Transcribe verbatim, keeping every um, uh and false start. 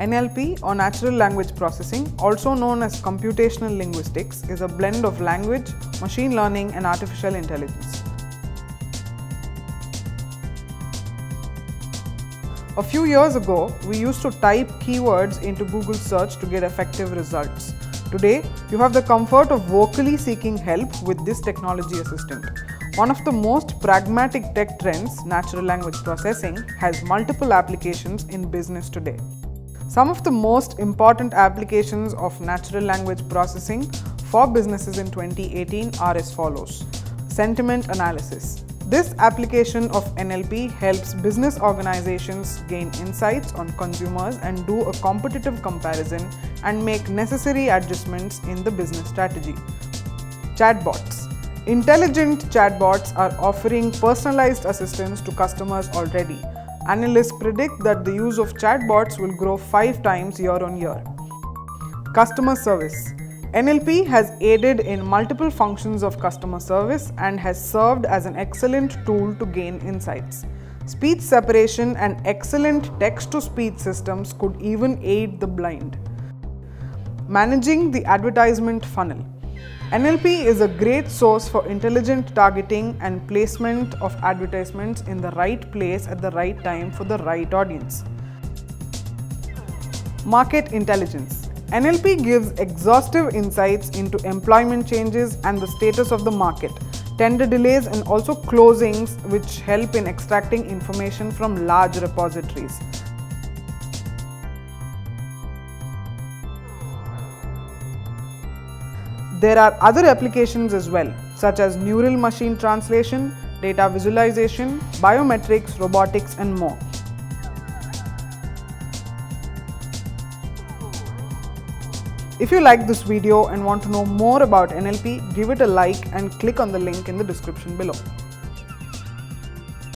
N L P or Natural Language Processing, also known as Computational Linguistics, is a blend of language, machine learning and artificial intelligence. A few years ago, we used to type keywords into Google search to get effective results. Today, you have the comfort of vocally seeking help with this technology assistant. One of the most pragmatic tech trends, natural language processing, has multiple applications in business today. Some of the most important applications of natural language processing for businesses in twenty eighteen are as follows. Sentiment analysis. This application of N L P helps business organizations gain insights on consumers and do a competitive comparison and make necessary adjustments in the business strategy. Chatbots. Intelligent chatbots are offering personalized assistance to customers already. Analysts predict that the use of chatbots will grow five times year on year. Customer service. N L P has aided in multiple functions of customer service and has served as an excellent tool to gain insights. Speech separation and excellent text-to-speech systems could even aid the blind. Managing the advertisement funnel. N L P is a great source for intelligent targeting and placement of advertisements in the right place at the right time for the right audience. Market intelligence. N L P gives exhaustive insights into employment changes and the status of the market, tender delays and also closings, which help in extracting information from large repositories. There are other applications as well, such as neural machine translation, data visualization, biometrics, robotics and more. If you like this video and want to know more about N L P, give it a like and click on the link in the description below.